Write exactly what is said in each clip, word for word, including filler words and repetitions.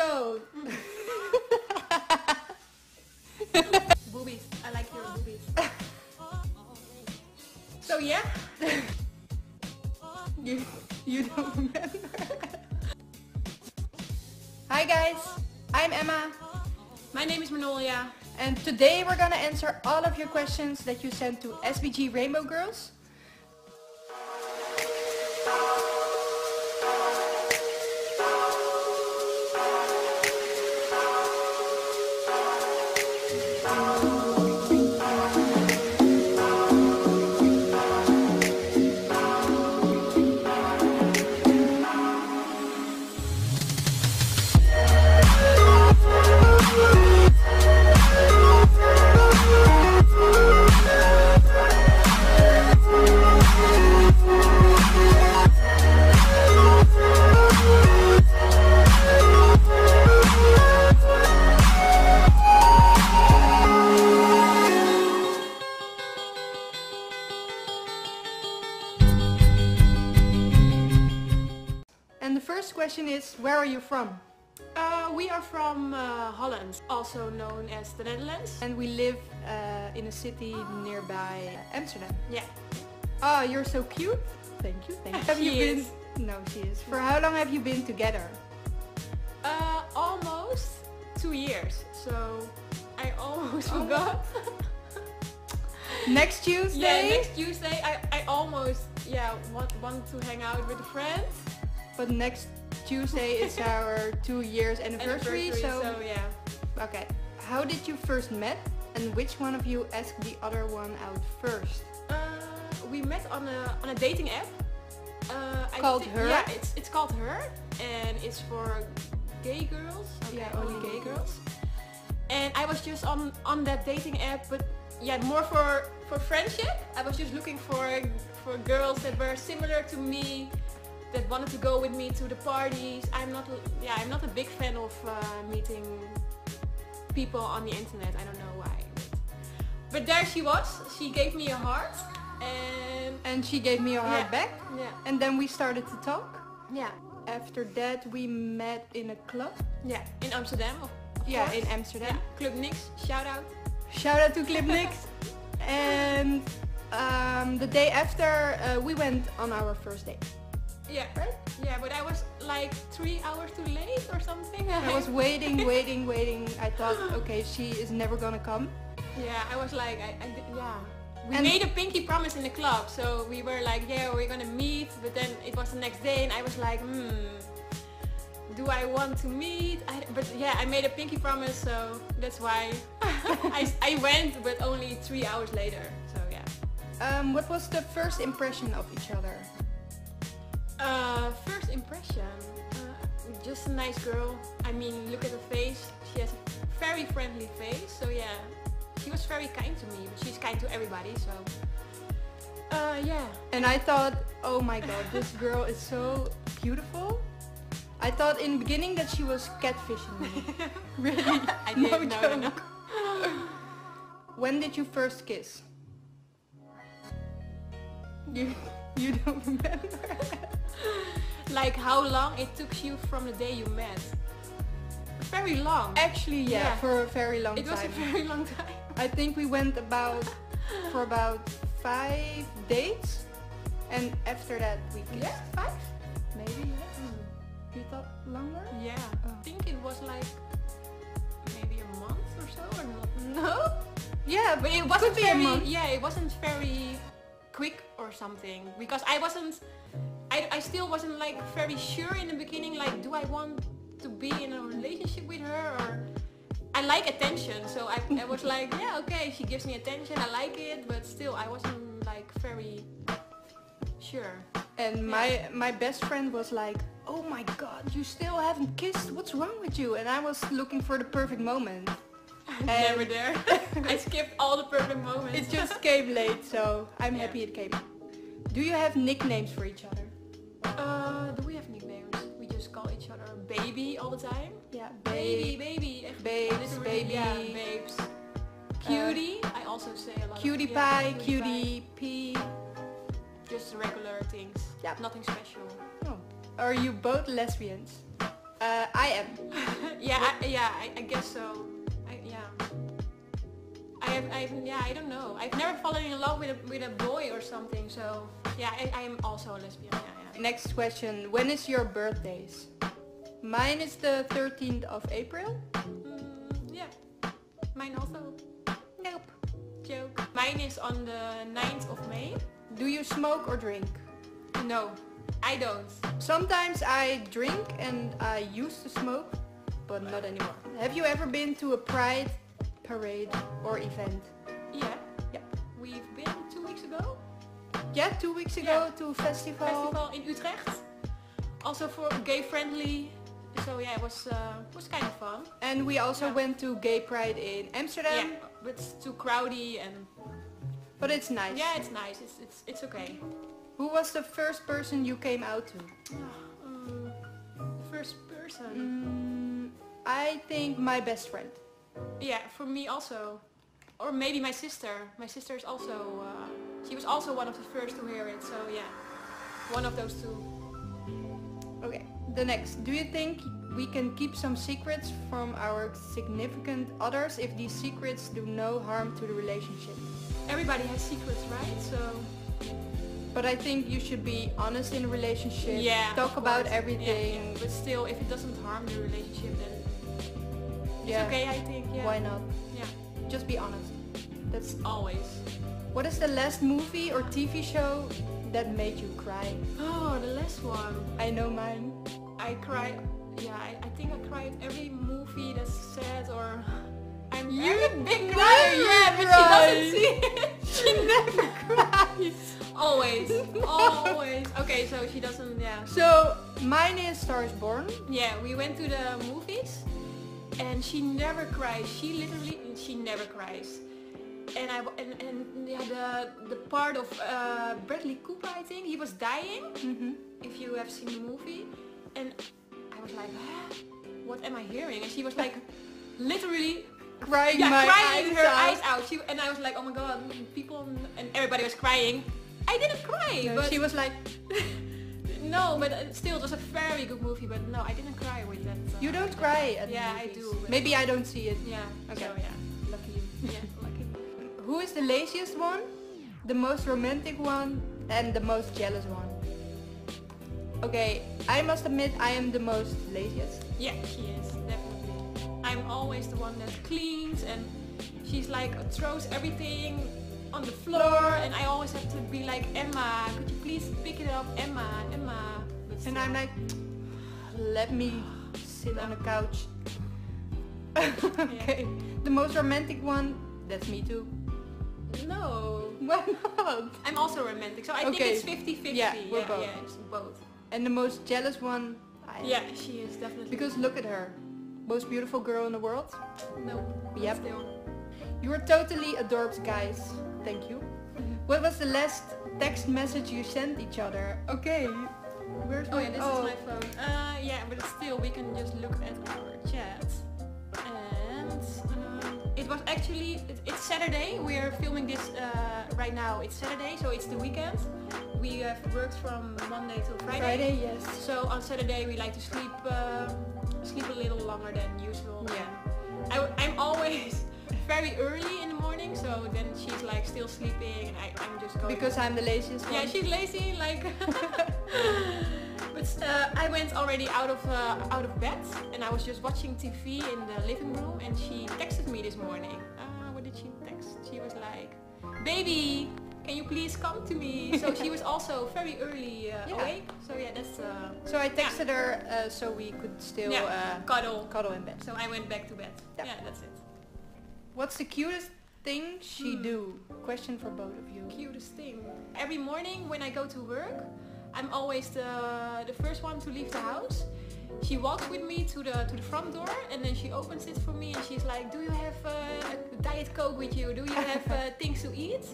shows. Boobies. I like your boobies. So yeah. you you don't remember. Hi guys, I'm Emma. My name is Manolya. And today we're gonna answer all of your questions that you sent to S B G Rainbow Girls. Question is, where are you from? Uh, we are from uh, Holland, also known as the Netherlands. And we live uh, in a city nearby Amsterdam. Yeah. Oh, you're so cute. Thank you, thank you. Have she you is. been? No, she is. For how long have you been together? Uh, almost two years. So I almost oh. forgot. Next Tuesday? Yeah, next Tuesday. I, I almost yeah want, want to hang out with friends. But next Tuesday is our two years anniversary, anniversary so, so yeah. Okay. How did you first met, and which one of you asked the other one out first? Uh, we met on a on a dating app. Uh, called I Her. Yeah, it's it's called Her, and it's for gay girls. Okay, yeah, only gay girls. And I was just on on that dating app, but yeah, more for for friendship. I was just looking for for girls that were similar to me, that wanted to go with me to the parties. I'm not, yeah, I'm not a big fan of uh, meeting people on the internet. I don't know why. But there she was. She gave me a heart, and and she gave me a heart yeah. back. Yeah. And then we started to talk. Yeah. After that, we met in a club. Yeah. In Amsterdam. Of, of yeah, course. in Amsterdam. Yeah. Club Nix. Shout out. Shout out to Club Nix. And um, the day after, uh, we went on our first date. Yeah, right? Yeah, but I was like three hours too late or something. I was waiting, waiting, waiting. I thought, okay, she is never gonna come. Yeah, I was like, I, I yeah. We and made a pinky promise in the club, so we were like, yeah, we're gonna meet. But then it was the next day, and I was like, hmm, do I want to meet? I, but yeah, I made a pinky promise, so that's why I, I went, but only three hours later. So yeah. Um, what was the first impression of each other? Uh, first impression, uh, just a nice girl. I mean, look at her face. She has a very friendly face. So yeah, she was very kind to me. But she's kind to everybody. So uh, yeah. And I thought, oh my god, this girl is so beautiful. I thought in the beginning that she was catfishing me. Really? I did, no, no, no, no. When did you first kiss? You, you don't remember? Like how long it took you from the day you met? Very long. Actually, yeah, yeah. for a very long time. It was time. a very long time. I think we went about for about five dates, and after that we kissed. Yeah, five? Maybe. Yeah. Mm. You thought longer? Yeah. Oh. I think it was like maybe a month or so, or not? No. Yeah, but it wasn't very. Yeah, it wasn't very quick or something, because I wasn't. I, I still wasn't like very sure in the beginning, like, do I want to be in a relationship with her? Or I like attention, so I, I was like, yeah, okay, she gives me attention, I like it, but still I wasn't like very sure. And yeah. my my best friend was like, oh my god, you still haven't kissed, what's wrong with you? And I was looking for the perfect moment. I'm never there. I skipped all the perfect moments. It just came late, so I'm yeah. happy it came. Do you have nicknames for each other? Uh, do we have nicknames? We just call each other baby all the time. Yeah, baby, baby, baby, babes, baby, yeah, babes. Cutie. Uh, I also say a lot. Cutie of, pie, yeah, cutie, cutie pie. pee. Just regular things. Yeah, nothing special. Oh. Are you both lesbians? Uh, I am. Yeah, I, yeah, I, I guess so. I, yeah. I, I, yeah, I don't know. I've never fallen in love with a, with a boy or something. So yeah, I, I am also a lesbian. Yeah, yeah. Next question. When is your birthdays? Mine is the thirteenth of April. Mm, yeah. Mine also. Nope. Joke. Mine is on the ninth of May. Do you smoke or drink? No, I don't. Sometimes I drink and I used to smoke, but not anymore. Have you ever been to a pride parade or event? Yeah. Yeah. We've been two weeks ago. Yeah, two weeks ago yeah. to a festival. Festival in Utrecht. Also for gay friendly. So yeah, it was uh, was kind of fun. And we also yeah. went to Gay Pride in Amsterdam. Yeah, but it's too crowdy and. But it's nice. Yeah, it's nice. It's it's it's okay. Who was the first person you came out to? Oh, um, first person. Mm, I think my best friend. Yeah, for me also, or maybe my sister. My sister is also. Uh, she was also one of the first to hear it. So yeah, one of those two. Okay. The next. Do you think we can keep some secrets from our significant others if these secrets do no harm to the relationship? Everybody has secrets, right? So. But I think you should be honest in a relationship. Yeah. Talk about everything. Yeah, yeah. But still, if it doesn't harm the relationship, then it's yeah. okay. I think. Yeah. Why not? Yeah. Just be honest. That's always. What is the last movie or T V show that made you cry? Oh, the last one. I know mine. I cry. Yeah, I, I think I cried every movie that's sad or. I'm you a big crier. Yeah, but she doesn't see it. She never cries. Always, no. always. Okay, so she doesn't, yeah. So, mine is Star is Born. Yeah, we went to the movies and she never cries. She literally, she never cries. And I and, and yeah, the, the part of uh, Bradley Cooper, I think, he was dying, mm-hmm. if you have seen the movie. And I was like, ah, what am I hearing? And she was like, literally, crying, yeah, my crying eyes her out. eyes out. She, and I was like, oh my god, people, and everybody was crying. I didn't cry, no, but she was like, no, but still, it was a very good movie. But no, I didn't cry with that. So you don't cry at yeah, movies. I do. Maybe I don't see it. Yeah. Okay. So, yeah. Lucky you. Yeah, lucky. Who is the laziest one, the most romantic one, and the most jealous one? Okay, I must admit, I am the most laziest. Yeah, she is definitely. I'm always the one that cleans, and she's like throws everything on the floor, and I always have to be like, Emma, could you please pick it up, Emma, Emma. Let's and I'm like, let me sit on the couch. Okay. Yeah. The most romantic one, that's me too. No. Why not? I'm also romantic, so I okay. think it's fifty fifty. Yeah, we're yeah, both. Yeah, it's both. And the most jealous one? I yeah, am. She is definitely. Because look at her. Most beautiful girl in the world? No, yep. Still. You're totally adorbs, guys. Thank you. What was the last text message you sent each other? Okay. Where's oh, my yeah, this oh. is my phone. Uh, yeah, but still, we can just look at our chat. And um, it was actually, it, it's Saturday. We are filming this uh, right now. It's Saturday, so it's the weekend. We have worked from Monday till Friday. Friday, yes. So on Saturday, we like to sleep, uh, sleep a little longer than usual. Yeah. I, I'm always very early in the morning, so then she's like still sleeping and I, I'm just going because I'm the laziest one. Yeah, she's lazy, like but uh, I went already out of uh, out of bed and I was just watching T V in the living room and she texted me this morning. Uh, what did she text? She was like, baby, can you please come to me? So she was also very early uh, yeah. awake. So yeah, that's uh, so I texted yeah. her uh, so we could still yeah. uh, cuddle cuddle in bed. So I went back to bed. Yeah, yeah, that's it. What's the cutest thing she hmm. do? Question for both of you. Cutest thing. Every morning when I go to work, I'm always the, the first one to leave the house. She walks with me to the to the front door and then she opens it for me and she's like, do you have uh, a Diet Coke with you? Do you have uh, things to eat?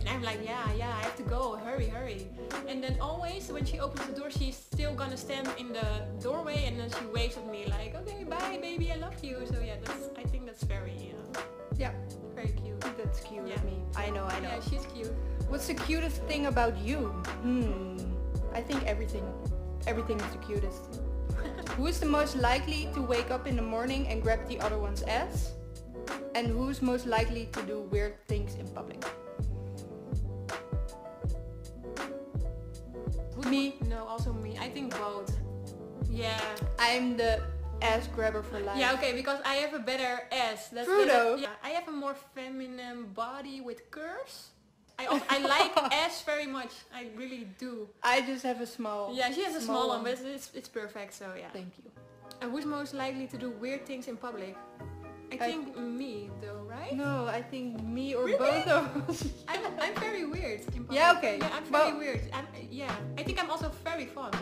And I'm like, yeah, yeah, I have to go, hurry, hurry. And then always when she opens the door, she's still gonna stand in the doorway and then she waves at me like, okay, bye baby, I love you. So yeah, that's, I think that's very... Uh, Yeah, very cute. That's cute. Yeah, me. I know, I know. Yeah, she's cute. What's the cutest thing about you? Hmm. I think everything. Everything is the cutest. Who's the most likely to wake up in the morning and grab the other one's ass? And who's most likely to do weird things in public? Me? No, also me. I think both. Yeah. I'm the ass grabber for life. Yeah, okay, because I have a better ass. That's true though. Yeah, I have a more feminine body with curves. I, I like ass very much. I really do. I just have a small. Yeah, she has small a small one, one, but it's it's perfect. So yeah. Thank you. And who's most likely to do weird things in public? I think I, me though, right? No, I think me or really? both of us. I'm, I'm very weird in public. Yeah, okay. Yeah, I'm very well, weird. I'm, yeah, I think I'm also very fun.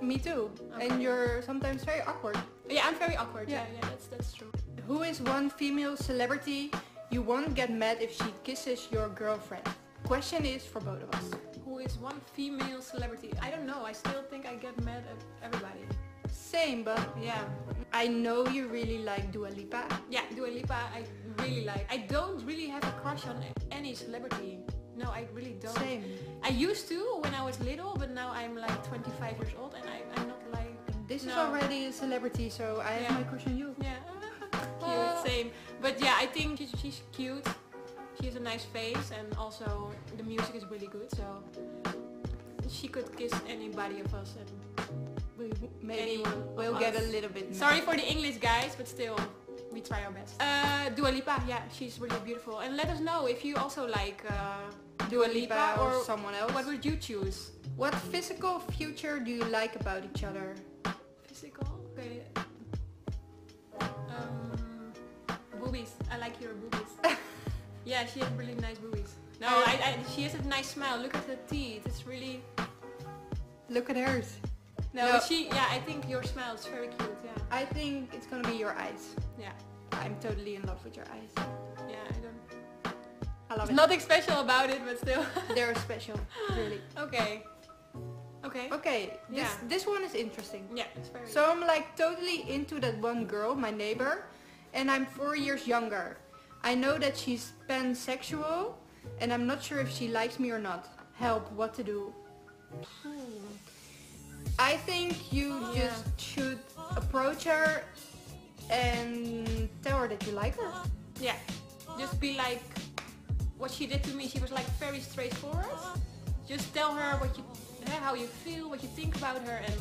Me too. Okay. And you're sometimes very awkward. Yeah, I'm very awkward. Yeah, yeah, yeah, that's that's true. Who is one female celebrity you won't get mad if she kisses your girlfriend? Question is for both of us. Who is one female celebrity? I don't know. I still think I get mad at everybody. Same, but yeah. I know you really like Dua Lipa. Yeah, Dua Lipa I really like. I don't really have a crush on any celebrity. No, I really don't. Same. I used to when I was little, but now I'm like twenty-five years old and I, I'm not like... This no. is already a celebrity, so I yeah. have my crush on you. Yeah. Cute, same. But yeah, I think she's cute. She has a nice face and also the music is really good, so... She could kiss anybody of us and... We maybe we'll get a little bit mad. Sorry for the English guys, but still, we try our best. Uh, Dua Lipa, yeah, she's really beautiful. And let us know if you also like uh, Dua Lipa or, or someone else. What would you choose? What physical feature do you like about each other? Physical? Okay. Um, boobies. I like your boobies. Yeah, she has really nice boobies. No, I, I, she has a nice smile. Look at her teeth. It's really... Look at hers. No, no. She, yeah, I think your smile is very cute, yeah. I think it's gonna be your eyes. Yeah. I'm totally in love with your eyes. Yeah, I don't... I love There's it. Nothing special about it, but still... They're special, really. Okay. Okay. Okay, this, yeah. this one is interesting. Yeah, it's very So I'm like totally into that one girl, my neighbor, and I'm four years younger. I know that she's pansexual, and I'm not sure if she likes me or not. Help, what to do? Ooh. I think you yeah. just should approach her and tell her that you like her. Yeah, just be like what she did to me. She was like very straightforward. Just tell her what you, how you feel, what you think about her, and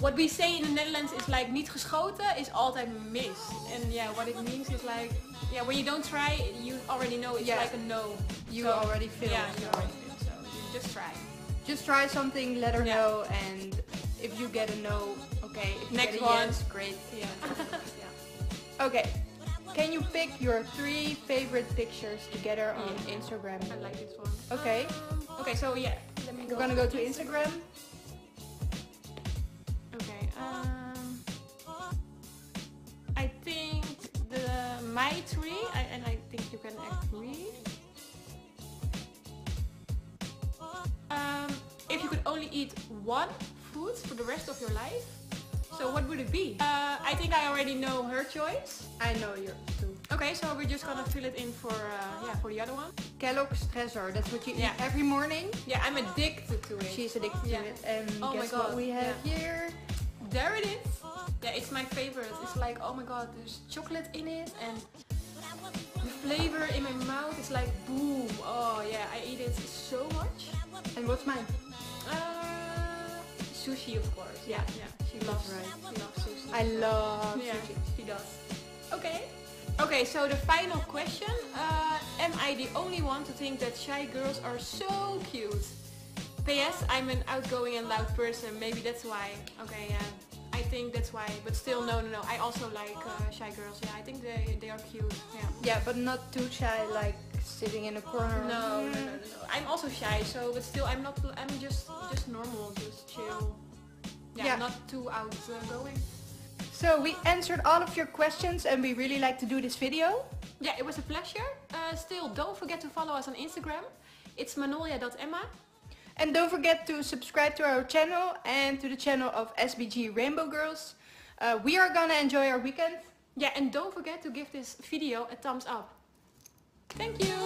what we say in the Netherlands is like niet geschoten is altijd mis. And yeah, what it means is like yeah, when you don't try, you already know it's yeah. like a no. You so, already feel. Yeah, you already feel. So you just try. Just try something, let her yeah. know, and if you get a no, okay, if you Next get a one. yes, great. Yeah. yeah. Okay, can you pick your three favorite pictures together on yeah. Instagram? I like this one. Okay. Um, okay, so yeah, let me go. We're gonna go to Instagram. Okay, um, I think the my three, I, and I think you can agree. Um, if you could only eat one food for the rest of your life, so what would it be? Uh, I think I already know her choice. I know yours too. Okay, so we're just gonna fill it in for uh, yeah for the other one. Kellogg's Tresor, that's what you yeah. eat every morning. Yeah, I'm addicted to it. She's addicted yeah. to it. And oh guess my God. what we have yeah. here? There it is. Yeah, it's my favorite. It's like, oh my God, there's chocolate in it and the flavor in my mouth is like boom. Oh yeah, I eat it so much. And what's mine? Uh, sushi, of course. Yeah, yeah. She loves rice. She loves sushi. I love yeah, sushi. She does. Okay. Okay, so the final question. Uh, am I the only one to think that shy girls are so cute? P S I'm an outgoing and loud person. Maybe that's why. Okay, yeah. I think that's why. But still, no, no, no. I also like uh, shy girls. Yeah, I think they, they are cute. Yeah. Yeah, but not too shy like... sitting in a corner. No, no, no, no, I'm also shy, so but still, I'm not. I'm just, just normal, just chill. Yeah, yeah. Not too outgoing. So we answered all of your questions, and we really like to do this video. Yeah, it was a pleasure. Uh, still, don't forget to follow us on Instagram. It's manolya dot emma. And don't forget to subscribe to our channel and to the channel of S B G Rainbow Girls. Uh, we are gonna enjoy our weekend. Yeah, and don't forget to give this video a thumbs up. Thank you!